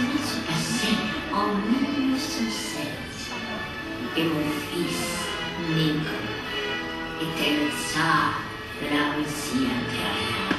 Celui-ci passait en 1907 et mon fils Nico était le tsar de la Russie intérieure.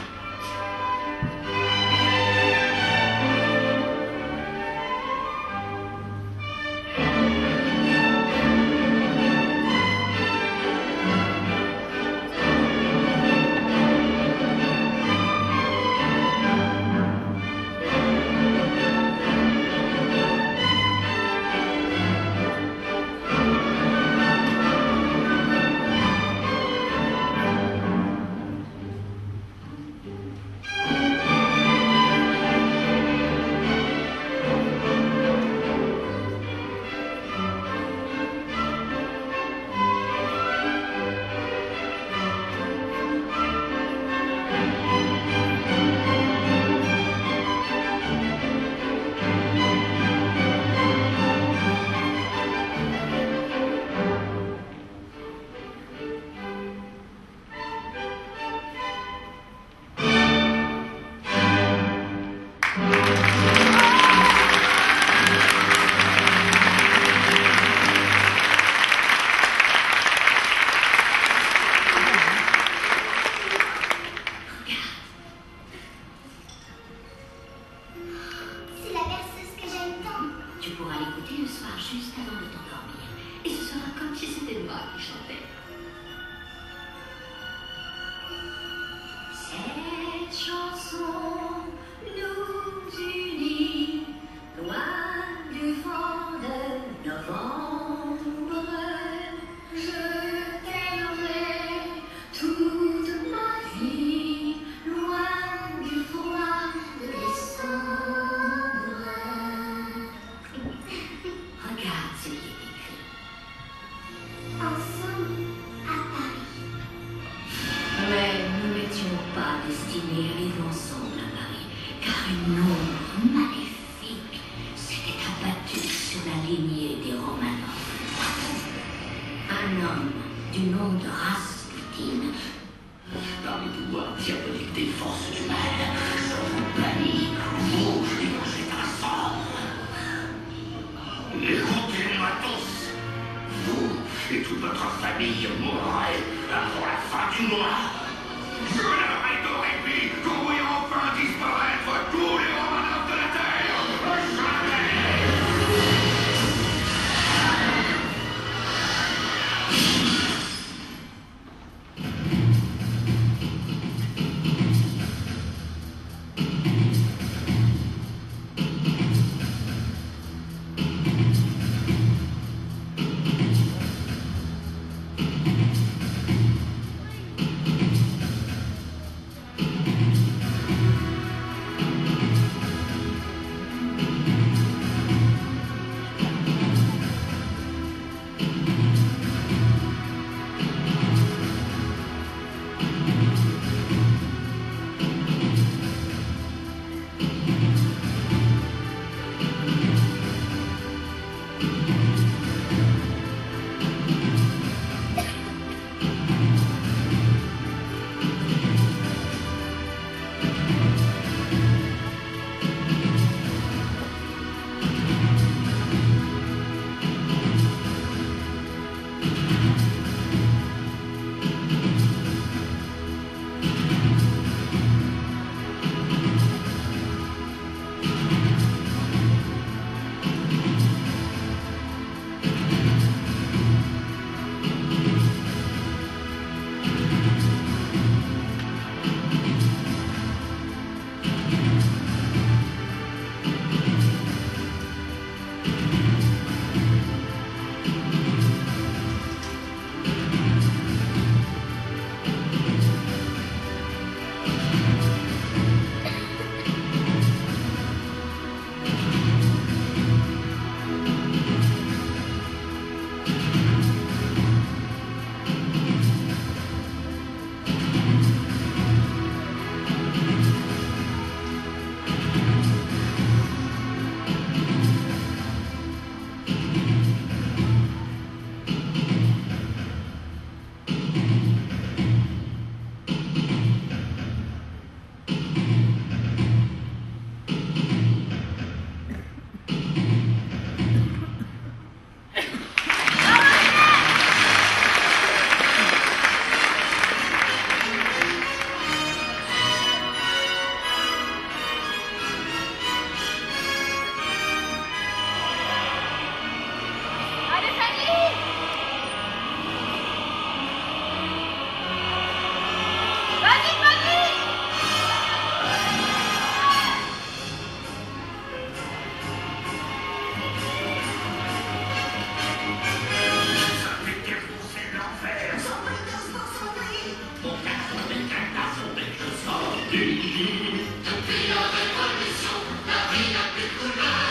Push out,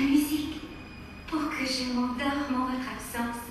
La musique, pour que je m'endorme en votre absence.